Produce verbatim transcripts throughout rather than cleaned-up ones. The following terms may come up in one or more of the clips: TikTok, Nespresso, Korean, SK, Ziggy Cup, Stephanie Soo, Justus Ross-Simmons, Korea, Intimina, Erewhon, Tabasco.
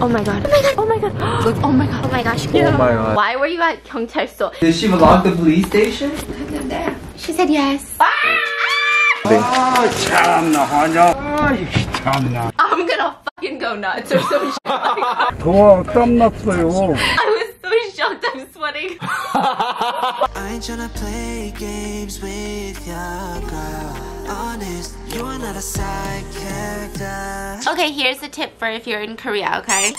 Oh my god. Oh my god. Oh my god. Look. Oh my god. Oh my gosh. Yeah. Oh my god. Why were you at Gyeongtae store? Did she vlog the police station? She said yes. Ah! Ah! I'm gonna fucking go nuts or some shit. I was so shocked. I'm sweating. I ain't tryna play games with your girl. Honest, you are not a side character. Okay, here's a tip for if you're in Korea, okay?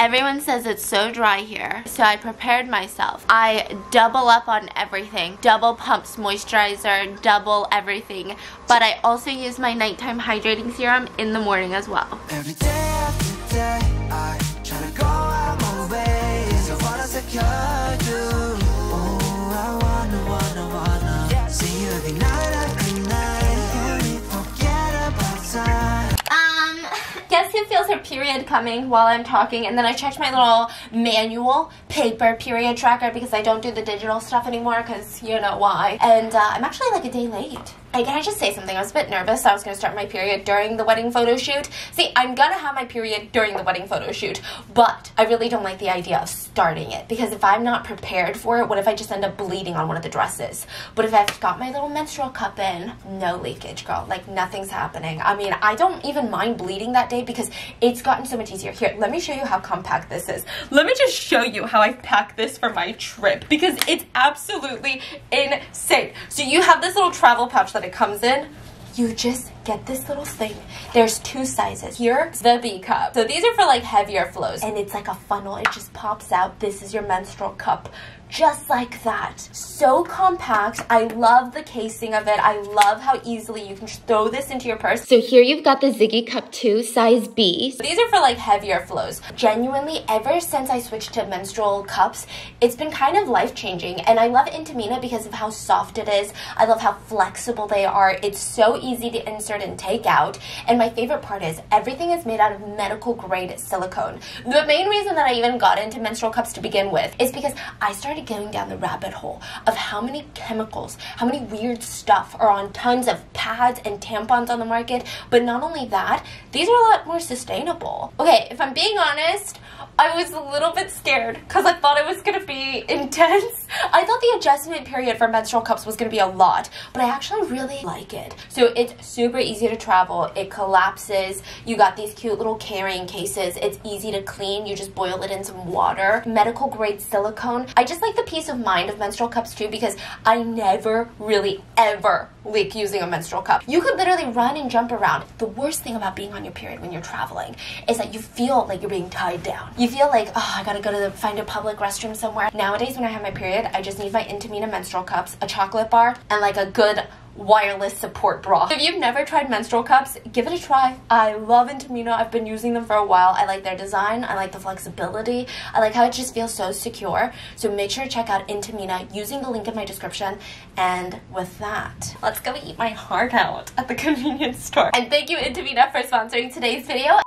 Everyone says it's so dry here, so I prepared myself. I double up on everything. Double pumps, moisturizer, double everything. But I also use my nighttime hydrating serum in the morning as well. Every day after day, I try to go out my way. So what does it go do? Oh, I wanna, wanna, wanna. Yeah. See you every night every night. Um, guess who feels her period coming while I'm talking, and then I checked my little manual paper period tracker because I don't do the digital stuff anymore because you know why. And uh, I'm actually like a day late. And can I just say something? I was a bit nervous. I was going to start my period during the wedding photo shoot. See, I'm going to have my period during the wedding photo shoot, but I really don't like the idea of starting it because if I'm not prepared for it, what if I just end up bleeding on one of the dresses? But if I've got my little menstrual cup in, no leakage, girl. Like, nothing's happening. I mean, I don't even mind bleeding that day because it's gotten so much easier. Here, let me show you how compact this is. Let me just show you how I packed this for my trip because it's absolutely insane. So you have this little travel pouch that That it comes in, you just get this little thing. There's two sizes. Here's the B cup. So these are for like heavier flows, and it's like a funnel. It just pops out. This is your menstrual cup. Just like that. So compact. I love the casing of it. I love how easily you can just throw this into your purse. So here you've got the Ziggy Cup two, size B. So these are for like heavier flows. Genuinely, ever since I switched to menstrual cups, it's been kind of life-changing. And I love Intimina because of how soft it is. I love how flexible they are. It's so easy to insert and take out. And my favorite part is everything is made out of medical-grade silicone. The main reason that I even got into menstrual cups to begin with is because I started going down the rabbit hole of how many chemicals, how many weird stuff are on tons of pads and tampons on the market. But not only that, these are a lot more sustainable. Okay, if I'm being honest, I was a little bit scared because I thought it was going to be intense. I thought the adjustment period for menstrual cups was going to be a lot, but I actually really like it. So it's super easy to travel. It collapses. You got these cute little carrying cases. It's easy to clean. You just boil it in some water. Medical grade silicone. I just like the peace of mind of menstrual cups too because I never really ever leak using a menstrual cup. You could literally run and jump around. The worst thing about being on your period when you're traveling is that you feel like you're being tied down. You feel like, oh, I gotta go to the, find a public restroom somewhere. Nowadays when I have my period, I just need my Intimina menstrual cups, a chocolate bar, and like a good wireless support bra. If you've never tried menstrual cups, give it a try. I love Intimina. I've been using them for a while. I like their design. I like the flexibility. I like how it just feels so secure. So make sure to check out Intimina using the link in my description. And with that, let's go eat my heart out at the convenience store. And thank you, Intimina, for sponsoring today's video.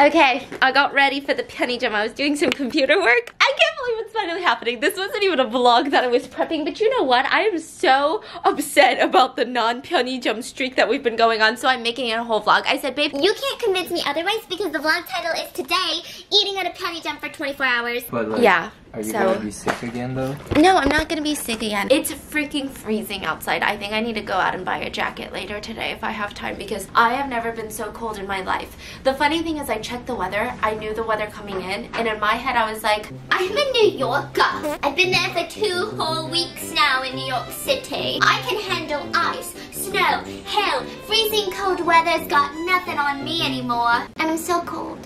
Okay, I got ready for the penny gym. I was doing some computer work. I can't believe it's finally happening. This wasn't even a vlog that I was prepping, but you know what? I am so upset about the non-pyeonijum streak that we've been going on, so I'm making it a whole vlog. I said, babe, you can't convince me otherwise because the vlog title is today, eating at a pyeonijum for twenty-four hours. But like, yeah. Are you so, gonna be sick again though? No, I'm not gonna be sick again. It's freaking freezing outside. I think I need to go out and buy a jacket later today if I have time because I have never been so cold in my life. The funny thing is I checked the weather. I knew the weather coming in, and in my head I was like, I'm a New Yorker. I've been there for two whole weeks now in New York City. I can handle ice, snow, hail, freezing cold weather's got nothing on me anymore. And I'm so cold.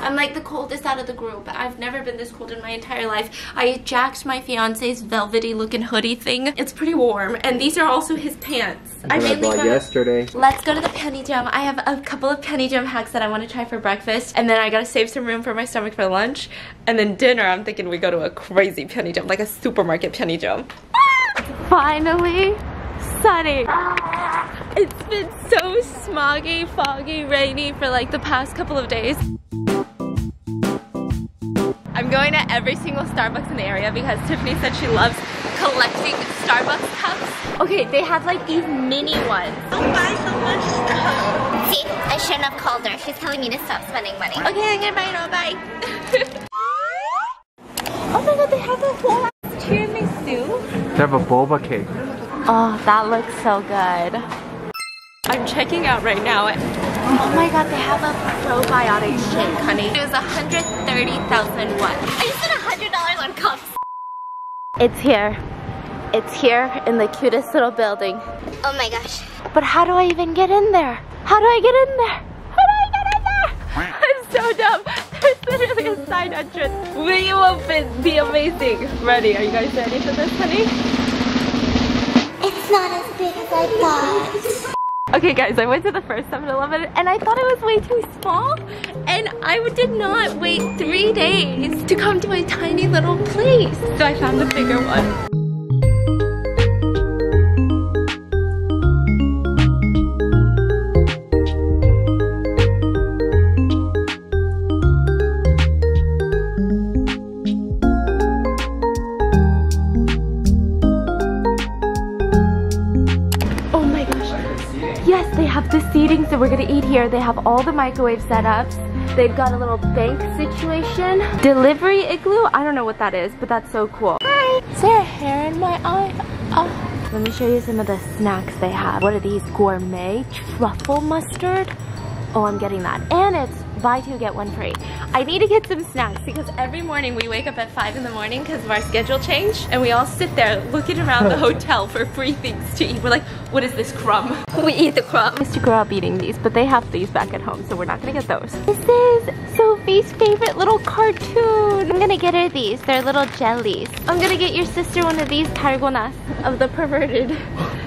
I'm like the coldest out of the group. I've never been this cold in my entire life. I jacked my fiance's velvety looking hoodie thing. It's pretty warm. And these are also his pants. I made them yesterday. Let's go to the pyeonijum. I have a couple of pyeonijum hacks that I want to try for breakfast. And then I gotta save some room for my stomach for lunch. And then dinner, I'm thinking we go to a crazy pyeonijum, like a supermarket pyeonijum. Ah! Finally, sunny. Ah! It's been so smoggy, foggy, rainy for like the past couple of days. I'm going to every single Starbucks in the area because Tiffany said she loves collecting Starbucks cups. Okay, they have like these mini ones. Don't buy so much stuff. See, I shouldn't have called her. She's telling me to stop spending money. Okay, I'm gonna buy it all. Bye. Oh my god, they have a whole ass tiramisu. They have a boba cake. Oh, that looks so good. I'm checking out right now. Oh my god, they have a probiotic shake, honey. It was one hundred thirty thousand won. I just spent one hundred dollars on cups. It's here. It's here in the cutest little building. Oh my gosh. But how do I even get in there? How do I get in there? How do I get in there? I'm so dumb. There's literally a side entrance. Will you open? Be amazing. Ready? Are you guys ready for this, honey? It's not as big as I thought. Okay guys, I went to the first seven eleven and I thought it was way too small, and I did not wait three days to come to my tiny little place. So I found the bigger one. Seating, so we're gonna eat here. They have all the microwave setups. They've got a little bank situation. Delivery igloo? I don't know what that is, but that's so cool. Hi! Is there a hair in my eye? Oh. Let me show you some of the snacks they have. What are these? Gourmet truffle mustard? Oh, I'm getting that. And it's buy two, get one free. I need to get some snacks because every morning we wake up at five in the morning because of our schedule change, and we all sit there looking around the hotel for free things to eat. We're like, what is this crumb? We eat the crumb. I used to grow up eating these, but they have these back at home, so we're not gonna get those. This is Sophie's favorite little cartoon. I'm gonna get her these. They're little jellies. I'm gonna get your sister one of these targonas of the perverted.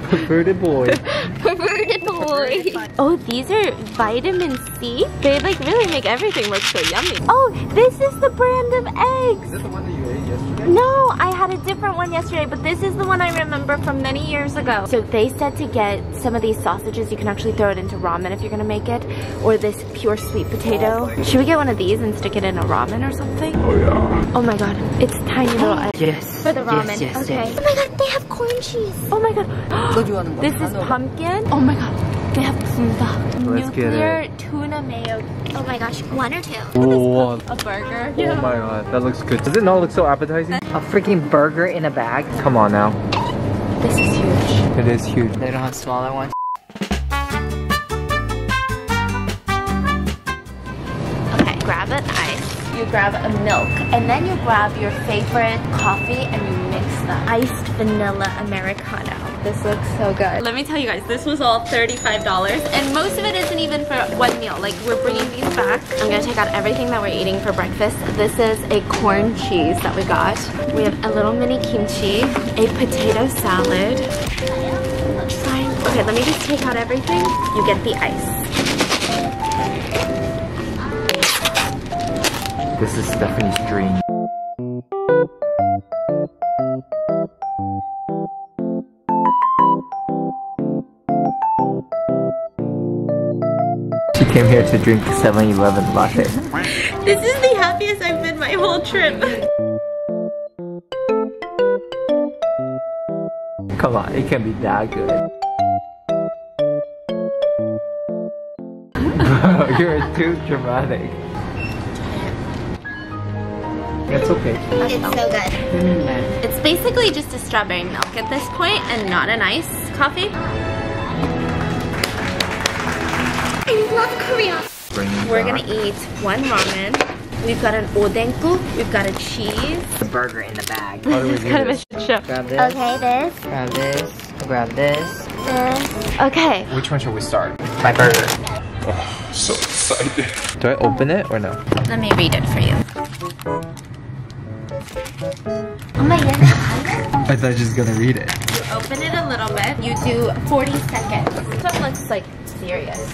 Perverted boy. Perverted boy. Oh, these are vitamin C. They like really make everything look so yummy. Oh, this is the brand of eggs. Is this the one that you ate yesterday? No, I had a different one yesterday, but this is the one I remember from many years ago. So they said to get some of these sausages. You can actually throw it into ramen if you're gonna make it, or this pure sweet potato. Oh, should we get one of these and stick it in a ramen or something? Oh yeah. Oh my god, it's tiny little eggs. Yes. For the ramen. Yes, yes, okay. Yes. Oh my god, they have corn cheese. Oh my god. This is pumpkin. Oh my god, they have tuna. Nuclear tuna mayo. Oh my gosh, one or two. Oh, a burger. Oh yeah. My god, that looks good. Does it not look so appetizing? A freaking burger in a bag. Come on now. This is huge. It is huge. They don't have smaller ones. Okay, grab an ice. You grab a milk, and then you grab your favorite coffee, and you mix the iced vanilla americano. This looks so good. Let me tell you guys, this was all thirty-five dollars, and most of it isn't even for one meal. Like, we're bringing these back. I'm gonna take out everything that we're eating for breakfast. This is a corn cheese that we got. We have a little mini kimchi, a potato salad. Okay, let me just take out everything. You get the ice. This is Stephanie's dream. I came here to drink the seven eleven latte. This is the happiest I've been my whole trip. Come on, it can't be that good. Bro, you're too dramatic. It's okay. It's so good. Mm. It's basically just a strawberry milk at this point and not an iced coffee. I love Korea. We're gonna eat one ramen. We've got an odenku. We've got a cheese. The burger in the bag. How do we do this? Grab this. Okay, this. Grab this. Grab this. This. Okay. Which one should we start? My burger. Oh, so excited. Do I open it or no? Let me read it for you. Oh my goodness. I thought I was just gonna read it. You open it a little bit. You do forty seconds. This one looks like serious.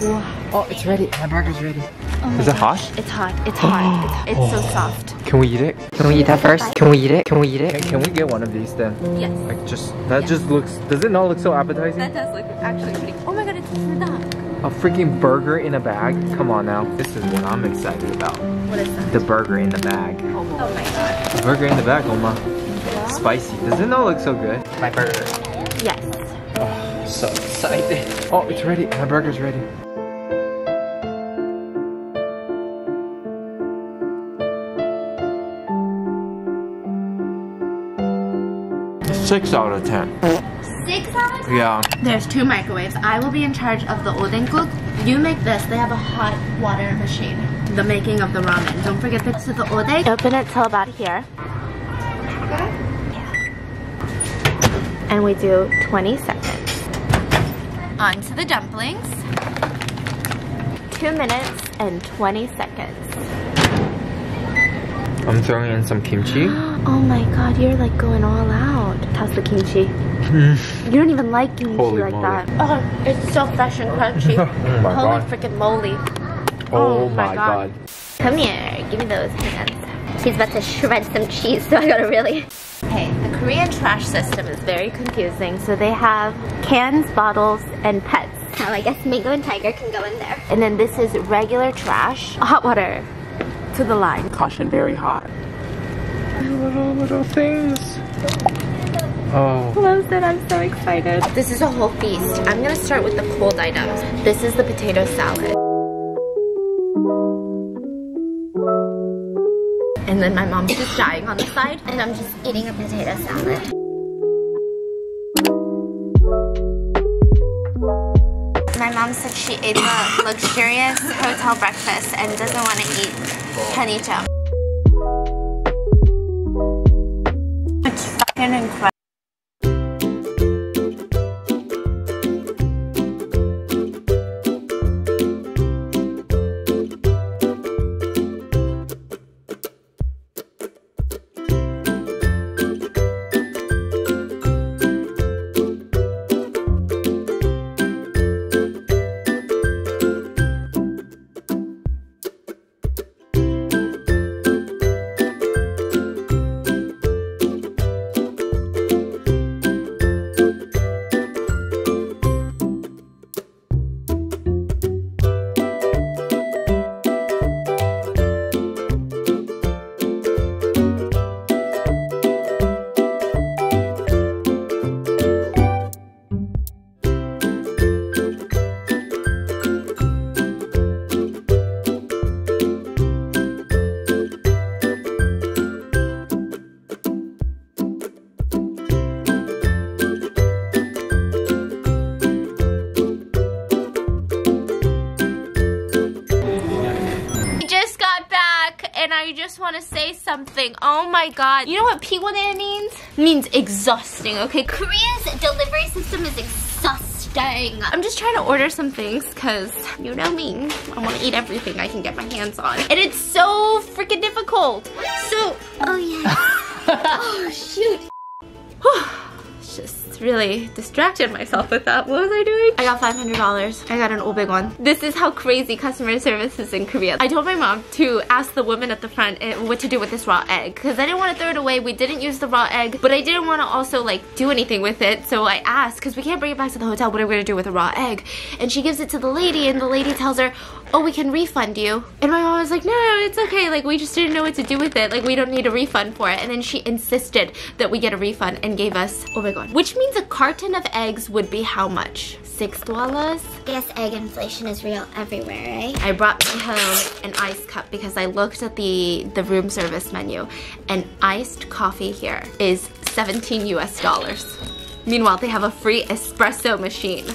Wow. Oh, it's ready. My burger's ready. Oh Is it gosh. hot? It's hot. It's hot. It's, it's oh. so soft. Can we eat it? Can we eat that first? Can we eat it? Can we eat it? Can, can we get one of these then? Yes. Like just that yes. just looks. Does it not look so appetizing? That does look actually pretty. Oh my god! It's not. A freaking burger in a bag? Come on now. This is what I'm excited about. What is that? The burger in the bag. Oh my god. The burger in the bag, Oma. Yeah. Spicy. Does it not look so good? My burger. Yes. Oh, so excited. Oh, it's ready. My burger's ready. six out of ten. six out of ten? Yeah. There's two microwaves. I will be in charge of the odenkuk. You make this. They have a hot water machine. The making of the ramen. Don't forget to so the oden. Open it till about here. Okay. Yeah. And we do twenty seconds. On to the dumplings. two minutes and twenty seconds. I'm throwing in some kimchi. Oh my god, you're like going all out. Toss the kimchi. You don't even like kimchi Holy like moly. that. Oh, it's so fresh and crunchy. Oh my Holy god. freaking moly. Oh, oh my, my god. god. Come here, give me those hands. She's about to shred some cheese, so I gotta really... Okay, the Korean trash system is very confusing. So they have cans, bottles, and pets. Now I guess mango and tiger can go in there. And then this is regular trash. Hot water. To the line. Caution, very hot. Little, little things. Oh. Close it, I'm so excited. This is a whole feast. I'm gonna start with the cold items. This is the potato salad. And then my mom's just dying on the side, and I'm just eating a potato salad. My mom said she ate a luxurious hotel breakfast and doesn't want to eat chanicho. It's fucking incredible. Something. Oh my god. You know what piwone means? Means exhausting, okay? Korea's delivery system is exhausting. I'm just trying to order some things because you know me. I want to eat everything I can get my hands on. And it's so freaking difficult. So, oh yeah. Oh shoot. Just really distracted myself with that. What was I doing? I got five hundred dollars. I got an obig one. This is how crazy customer service is in Korea. I told my mom to ask the woman at the front what to do with this raw egg because I didn't want to throw it away. We didn't use the raw egg, but I didn't want to also like do anything with it. So I asked, because we can't bring it back to the hotel, what are we going to do with a raw egg? And she gives it to the lady and the lady tells her, oh, we can refund you. And my mom was like, no, no, it's okay. Like, we just didn't know what to do with it. Like, we don't need a refund for it. And then she insisted that we get a refund and gave us obig one. Which means a carton of eggs would be how much? Six dollars? Yes, egg inflation is real everywhere, right? I brought me home an ice cup because I looked at the, the room service menu and iced coffee here is seventeen U S dollars. Meanwhile, they have a free espresso machine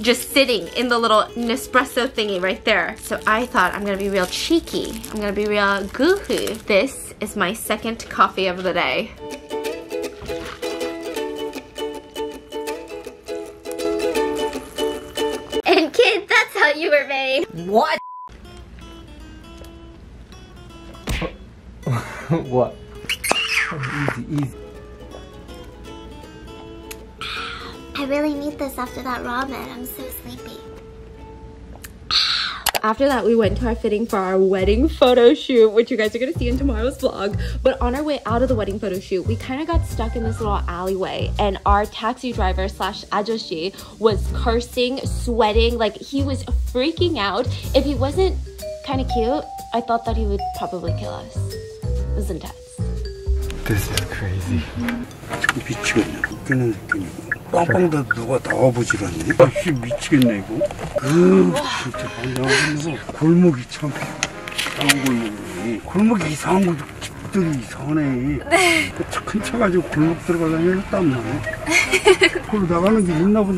just sitting in the little Nespresso thingy right there. So I thought I'm gonna be real cheeky. I'm gonna be real goo-hoo. This is my second coffee of the day. You were made. What? What? Easy, easy. I really need this after that ramen. I'm so sleepy. after that, we went to our fitting for our wedding photo shoot, which you guys are gonna see in tomorrow's vlog. But on our way out of the wedding photo shoot, we kind of got stuck in this little alleyway, and our taxi driver slash ajoshi was cursing, sweating, like he was freaking out. If he wasn't kind of cute, I thought that he would probably kill us. It was intense. This is crazy. Not sure what's happening. You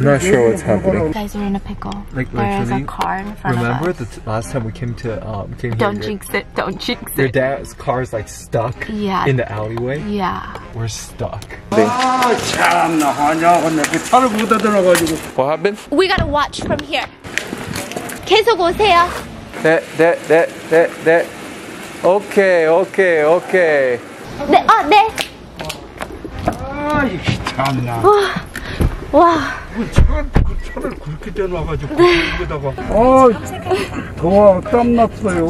guys are in a pickle. Like, there is a car in front of us. Remember the last time we came to um came Don't here, jinx it, don't jinx it. Your dad's car is like stuck yeah. in the alleyway. Yeah. We're stuck. What happened? We gotta watch from here. 계속 오세요. That that that that that Okay, okay, okay. 네, 아, 네. 아, 이 참나. 와. 차를 차를 그렇게 대놔 가지고 거기다가 어, 더워 땀 났어요.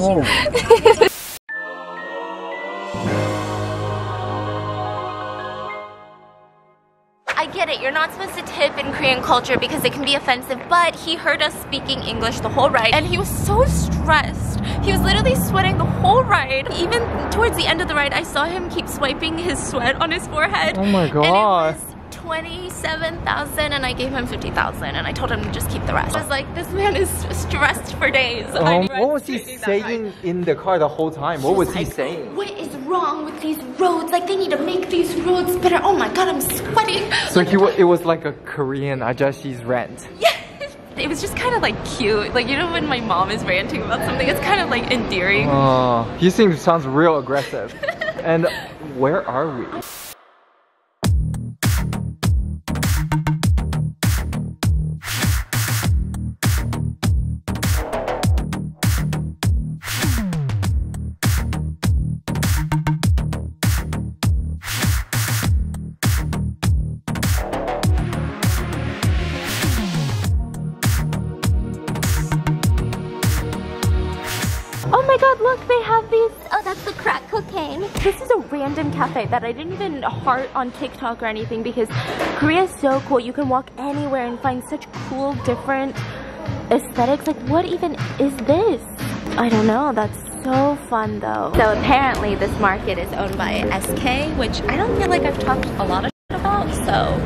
You're not supposed to tip in Korean culture because it can be offensive, but he heard us speaking English the whole ride, and he was so stressed. He was literally sweating the whole ride. Even towards the end of the ride, I saw him keep swiping his sweat on his forehead. Oh my god. And it was twenty-seven thousand, and I gave him fifty thousand, and I told him to just keep the rest. I was like, this man is stressed for days. Um, what was he saying in the car the whole time? What was he saying? What is wrong with these roads? Like, they need to make these roads better. Oh my god, I'm sweating. So he, it was like a Korean ajashi's rant. Yeah. It was just kind of like cute. Like, you know when my mom is ranting about something, it's kind of like endearing. Oh, he seems, sounds real aggressive. And where are we? This is a random cafe that I didn't even heart on TikTok or anything because Korea is so cool. You can walk anywhere and find such cool, different aesthetics. Like, what even is this? I don't know. That's so fun, though. So apparently this market is owned by S K, which I don't feel like I've talked a lot of shit about, so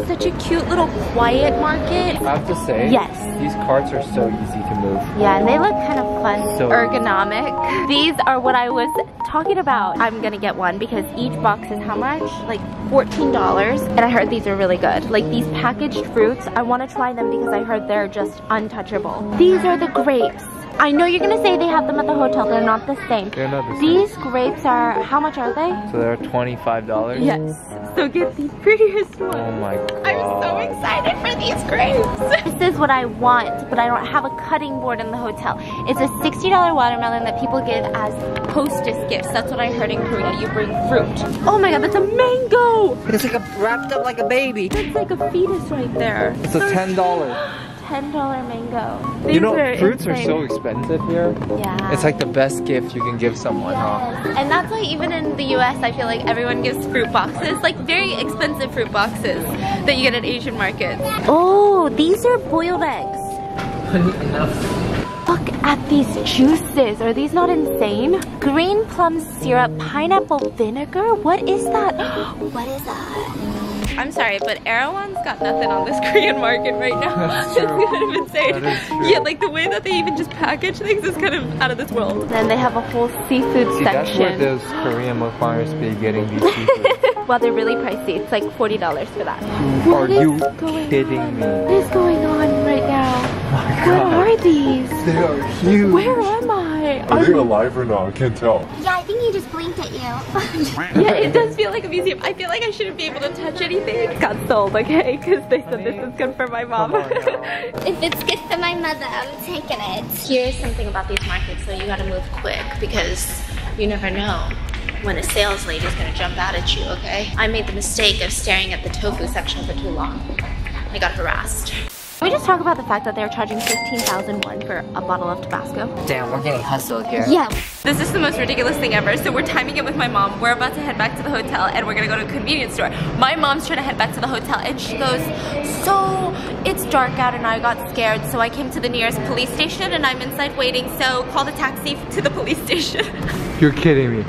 it's such a cute little quiet market. I have to say, yes, these carts are so easy to move. Yeah, and they look kind of fun, so ergonomic. These are what I was talking about. I'm gonna get one because each box is how much? Like fourteen dollars. And I heard these are really good. Like these packaged fruits, I want to try them because I heard they're just untouchable. These are the grapes. I know you're gonna say they have them at the hotel. They're not the same. They're not the same. These grapes are, how much are they? So they're twenty-five dollars. Yes. So get the prettiest one. Oh my god. I'm so excited for these grapes. This is what I want, but I don't have a cutting board in the hotel. It's a sixty dollar watermelon that people give as hostess gifts. That's what I heard in Korea. You bring fruit. Oh my god, that's a mango. It's like a, wrapped up like a baby. That's like a fetus right there. It's a ten dollars. ten dollar mango. These you know, are fruits insane. Are so expensive here. Yeah. It's like the best gift you can give someone, yes. huh? And that's why even in the U S, I feel like everyone gives fruit boxes, like very expensive fruit boxes that you get at Asian markets. Oh, these are boiled eggs. Look at these juices. Are these not insane? Green plum syrup, pineapple vinegar? What is that? What is that? I'm sorry, but Erewhon's got nothing on this Korean market right now. That's true. It's kind of insane. That is true. Yeah, like the way that they even just package things is kind of out of this world. Then they have a whole seafood See, section. That's where those Korean mukbangers be getting these seafood. Well, they're really pricey. It's like forty dollars for that. Who are you kidding on? me? What is going on right now? Oh Where are these? They are huge. Where am I? Are, are they alive or not? I can't tell. Yeah, I think he just blinked at you. Yeah, it does feel like a museum. I feel like I shouldn't be able to touch anything. Got sold, okay? Because they said this is good for my mom. If it's good for my mother, I'm taking it. Here's something about these markets, so you gotta move quick because you never know when a sales lady is gonna jump out at you, okay? I made the mistake of staring at the tofu section for too long. I got harassed. Can we just talk about the fact that they're charging fifteen thousand won for a bottle of Tabasco? Damn, we're getting hustled here. Yeah. This is the most ridiculous thing ever. So we're timing it with my mom. We're about to head back to the hotel and we're gonna go to a convenience store. My mom's trying to head back to the hotel and she goes, so it's dark out and I got scared. So I came to the nearest police station and I'm inside waiting. So call the taxi to the police station. You're kidding me.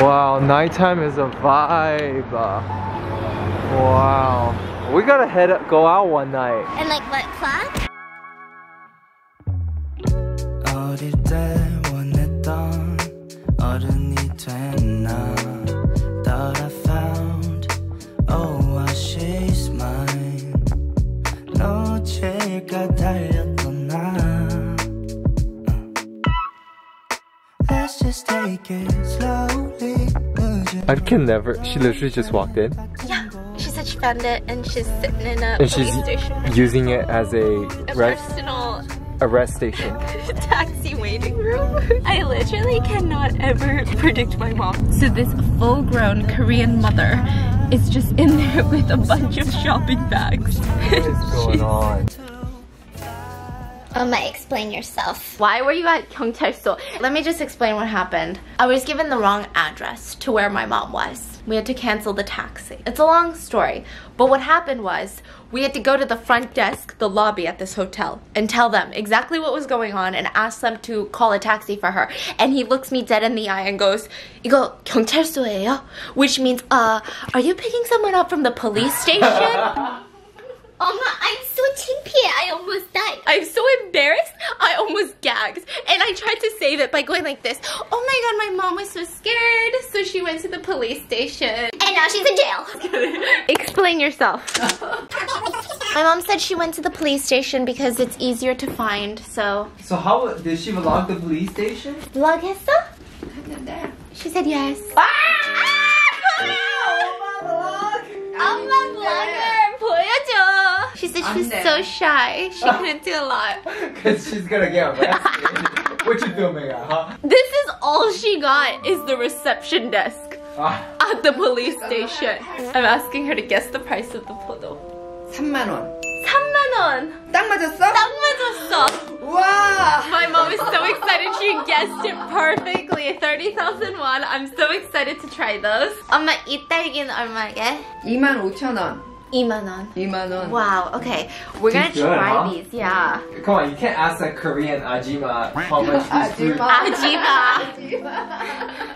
Wow, nighttime is a vibe. Wow. We gotta head up, go out one night. And like what clock? Thought I found, oh, she's mine. No check, I died tonight. Let's just take it slowly. I can never, she literally just walked in. Yeah. She said she found it and she's sitting in a and police she's station. Using it as a, a rest, personal arrest station. Taxi waiting room. I literally cannot ever predict my mom. So this full-grown Korean mother is just in there with a bunch of shopping bags. What is going on? Oma, explain yourself. Why were you at 경찰서? Let me just explain what happened. I was given the wrong address to where my mom was. We had to cancel the taxi. It's a long story, but what happened was we had to go to the front desk, the lobby at this hotel, and tell them exactly what was going on and ask them to call a taxi for her. And he looks me dead in the eye and goes, "이거 경찰서예요?" Which means, uh, are you picking someone up from the police station? Oma, I'm so chimpy, I almost died. I'm so embarrassed, I almost gagged. And I tried to save it by going like this. Oh my god, my mom was so scared, so she went to the police station. And now she's in jail. Explain yourself. My mom said she went to the police station because it's easier to find, so. So how, did she vlog the police station? Vlog herself? She said yes. Ah! Ah! Oma vlogger. She said she was so shy, she couldn't do a lot. Cause she's gonna get arrested. What you filming at, huh? This is all she got, is the reception desk at the police station. I'm asking her to guess the price of the photo. 삼만 원. 삼만 원. 딱 맞았어? 딱 맞았어. Wow. My mom is so excited, she guessed it perfectly. thirty thousand won, I'm so excited to try those. 엄마, 이 딸기는 얼마게? 이만 오천 원. 이만 원. 이만 원. Wow, okay. We're gonna good, try huh? these, yeah. Come on, you can't ask a Korean Ajima how much food. Ajima. Ajima.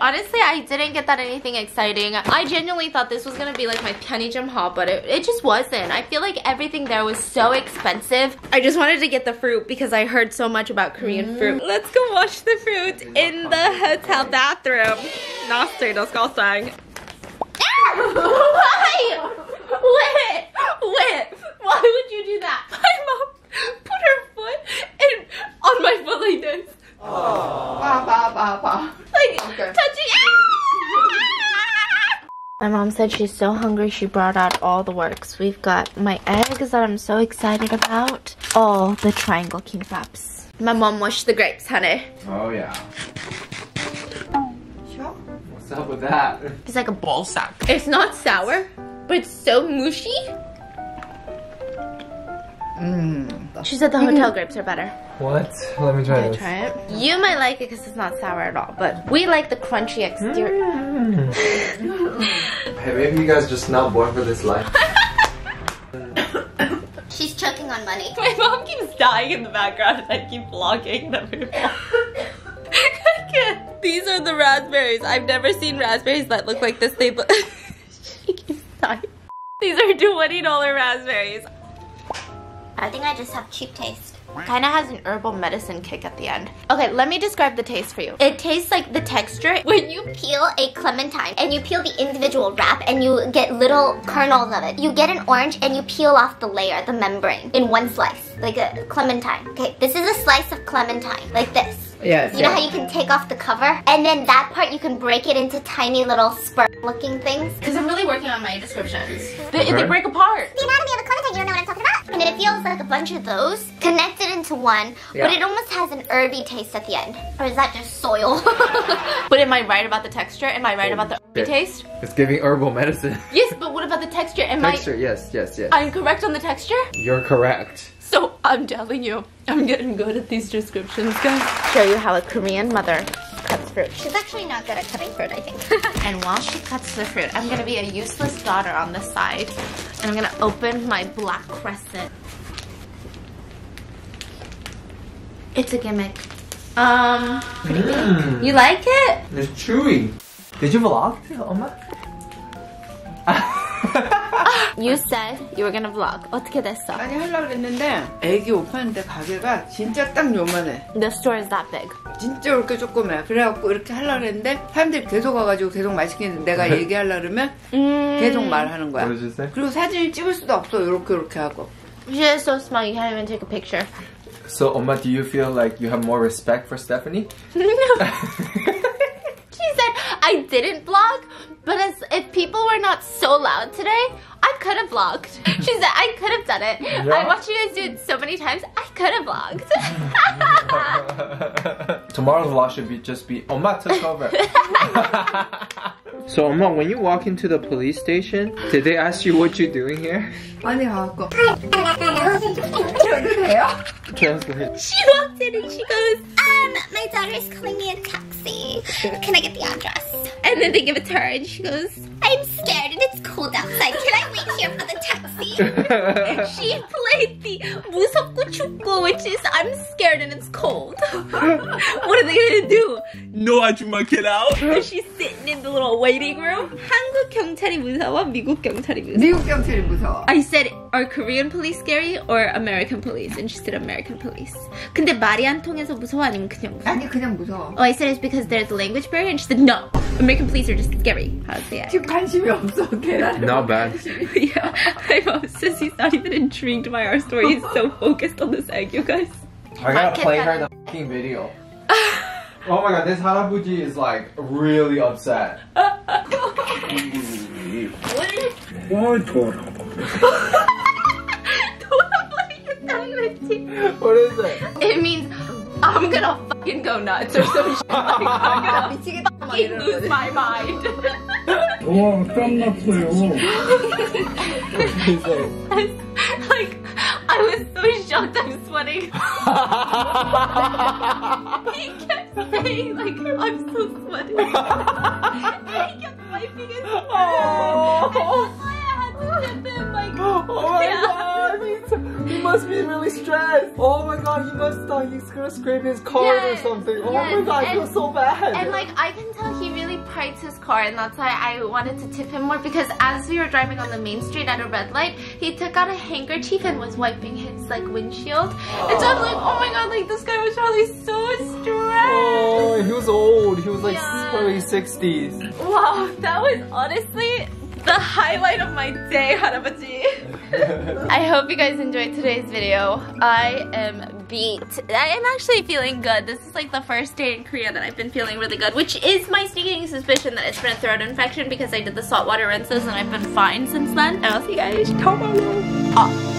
Honestly, I didn't get that anything exciting. I genuinely thought this was gonna be like my 편의점 haul, but it, it just wasn't. I feel like everything there was so expensive. I just wanted to get the fruit because I heard so much about Korean mm. fruit. Let's go wash the fruit in the hotel bathroom. Nasty, that's all sang. Why? Whip! Whip! Why would you do that? My mom put her foot in on my foot like this. Oh. Bah, bah, bah, bah. Like, okay. Touching ah! My mom said she's so hungry she brought out all the works. We've got my eggs that I'm so excited about. All the triangle kimbaps. My mom washed the grapes, honey. Oh yeah. Sure. What's up with that? It's like a ball sack. It's not sour. But it's so mushy. Mm. She said the hotel mm. grapes are better. What? Let me try Can this. Try it. You might like it because it's not sour at all, but we like the crunchy exterior. Mm. Hey, maybe you guys just not born for this life. She's choking on money. My mom keeps dying in the background and I keep vlogging the people. I can't. These are the raspberries. I've never seen raspberries that look like this. They look. These are twenty dollar raspberries. I think I just have cheap taste. Kinda has an herbal medicine kick at the end. Okay, let me describe the taste for you. It tastes like the texture when you peel a clementine and you peel the individual wrap and you get little kernels of it. You get an orange and you peel off the layer, the membrane, in one slice, like a clementine. Okay, this is a slice of clementine, like this. Yes, you know yes. how you can take off the cover? And then that part you can break it into tiny little spur-looking things. Because I'm really working on my descriptions. They, okay. they break apart. The anatomy of a clementine, you don't know what I'm talking about. And then it feels like a bunch of those connected into one, yeah. but it almost has an herby taste at the end. Or is that just soil? But am I right about the texture? Am I right oh, about the herby taste? It's giving herbal medicine. Yes, but what about the texture? Am texture, I- Texture, yes, yes, yes. I'm correct on the texture? You're correct. So I'm telling you, I'm getting good at these descriptions, guys. Show you how a Korean mother cuts fruit. She's actually not good at cutting fruit, I think. And while she cuts the fruit, I'm gonna be a useless daughter on the side. And I'm gonna open my black crescent. It's a gimmick. Um, pretty big. Mm. You like it? It's chewy. Did you vlog? You said you were gonna vlog. 어떻게 됐어? 많이 하려고 했는데 애기 옷 파는데 가게가 진짜 딱 요만해. The store is that big. 진짜 이렇게 조그매. 그래갖고 이렇게 하려고 했는데 사람들이 계속 와가지고 계속 맛있겠는데 내가 얘기하려고 그러면 음... 계속 말하는 거야. 그리고 사진을 찍을 수도 없어. 이렇게 이렇게 하고. She's so small. You can't even take a picture. So, Oma, do you feel like you have more respect for Stephanie? No. She said I didn't vlog, but as, if people were not so loud today, I could have vlogged. She said I could have done it. Yeah. I watched you guys do it so many times. I could have vlogged. Tomorrow's vlog should be just be Oma took over. So, Oma, when you walk into the police station, did they ask you what you're doing here? 아니, 아까. Translate. She walked in and she goes, um, my daughter is calling me a taxi. Can I get the address? And then they give it to her and she goes, I'm scared and it's cold outside. Can I wait here for the taxi? She played the 무섭고 춥고, which is I'm scared and it's cold. What are they gonna do? No, 아줌마, get out. And she's sitting in the little waiting room. 한국 경찰이 무서워, 미국 경찰이 무서워. 미국 경찰이 무서워. I said, are Korean police scary or American police? And she said American police. 근데 말이 안 통해서 무서워 아니면 그냥 무서워? 아니 그냥 무서워. Oh, I said it's because there's a language barrier. And she said no. American police are just scary. How to say it? 지금 관심이 없어. Not bad. Yeah, I'm obsessed. He's not even intrigued by our story. He's so focused on this egg, you guys. I gotta play her the f***ing video. Oh my god, this Harabuji is like really upset. What is it? What is it? It means I'm gonna fucking go nuts or some shit. Like, I'm gonna fucking lose my mind. Oh, come up here. Like, I was so shocked. I'm sweating. He kept saying like, I'm so sweating. And he kept wiping his face. Oh. Like, oh my yeah. god, he must be really stressed. Oh my god, he must thought he's gonna scrape his car yes. or something. Oh yes. my god, and, he was so bad. And like, I can tell he really prides his car, and that's why I wanted to tip him more, because as we were driving on the main street at a red light, he took out a handkerchief and was wiping his like windshield. Oh. And so I'm like, oh my god, like this guy was probably so stressed. Oh, he was old. He was like yeah. early sixties. Wow, that was honestly the highlight of my day, Harabaji. I hope you guys enjoyed today's video. I am beat. I am actually feeling good. This is like the first day in Korea that I've been feeling really good, which is my sneaking suspicion that it's been a throat infection because I did the saltwater rinses and I've been fine since then. And I'll see you guys tomorrow. Ah.